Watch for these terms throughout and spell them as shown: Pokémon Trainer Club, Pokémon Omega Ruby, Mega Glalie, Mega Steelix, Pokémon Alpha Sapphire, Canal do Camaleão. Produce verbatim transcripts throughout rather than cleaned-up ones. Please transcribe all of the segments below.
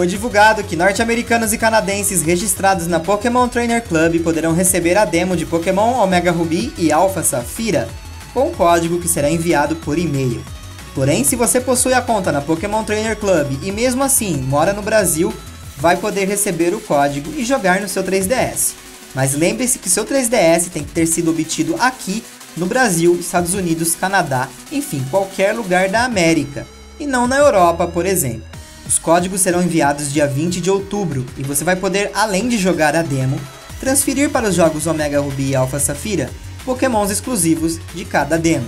foi divulgado que norte-americanos e canadenses registrados na Pokémon Trainer Club poderão receber a demo de Pokémon Omega Ruby e Alpha Sapphire, com um código que será enviado por e-mail. Porém, se você possui a conta na Pokémon Trainer Club e mesmo assim mora no Brasil, vai poder receber o código e jogar no seu três D S. Mas lembre-se que seu três D S tem que ter sido obtido aqui, no Brasil, Estados Unidos, Canadá, enfim, qualquer lugar da América, e não na Europa, por exemplo. Os códigos serão enviados dia vinte de outubro, e você vai poder, além de jogar a demo, transferir para os jogos Omega Ruby e Alpha Sapphire Pokémons exclusivos de cada demo.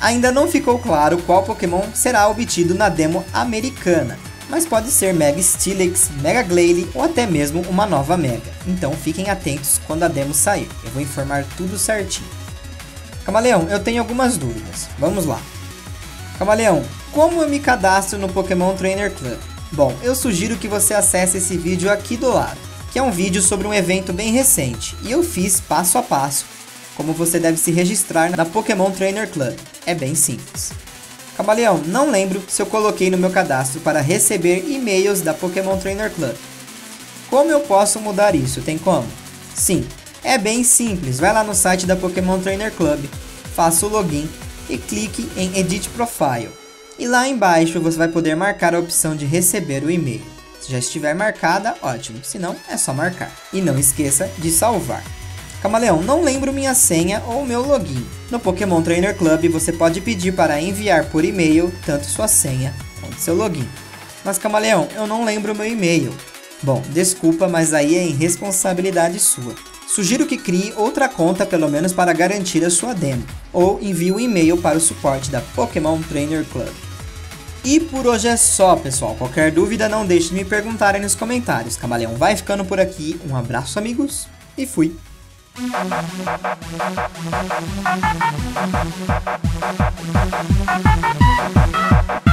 Ainda não ficou claro qual Pokémon será obtido na demo americana, mas pode ser Mega Steelix, Mega Glalie ou até mesmo uma nova Mega. Então fiquem atentos quando a demo sair, eu vou informar tudo certinho. Camaleão, eu tenho algumas dúvidas, vamos lá. Camaleão, como eu me cadastro no Pokémon Trainer Club? Bom, eu sugiro que você acesse esse vídeo aqui do lado, que é um vídeo sobre um evento bem recente, e eu fiz passo a passo como você deve se registrar na Pokémon Trainer Club, é bem simples. Camaleão, não lembro se eu coloquei no meu cadastro para receber e-mails da Pokémon Trainer Club. Como eu posso mudar isso? Tem como? Sim, é bem simples, vai lá no site da Pokémon Trainer Club, faça o login e clique em Edit Profile. E lá embaixo você vai poder marcar a opção de receber o e-mail. Se já estiver marcada, ótimo, se não, é só marcar. E não esqueça de salvar. Camaleão, não lembro minha senha ou meu login. No Pokémon Trainer Club você pode pedir para enviar por e-mail tanto sua senha quanto seu login. Mas Camaleão, eu não lembro meu e-mail. Bom, desculpa, mas aí é irresponsabilidade sua. Sugiro que crie outra conta pelo menos para garantir a sua demo, ou envie um e-mail para o suporte da Pokémon Trainer Club. E por hoje é só, pessoal. Qualquer dúvida não deixe de me perguntarem nos comentários. Camaleão vai ficando por aqui. Um abraço, amigos, e fui! Thank you.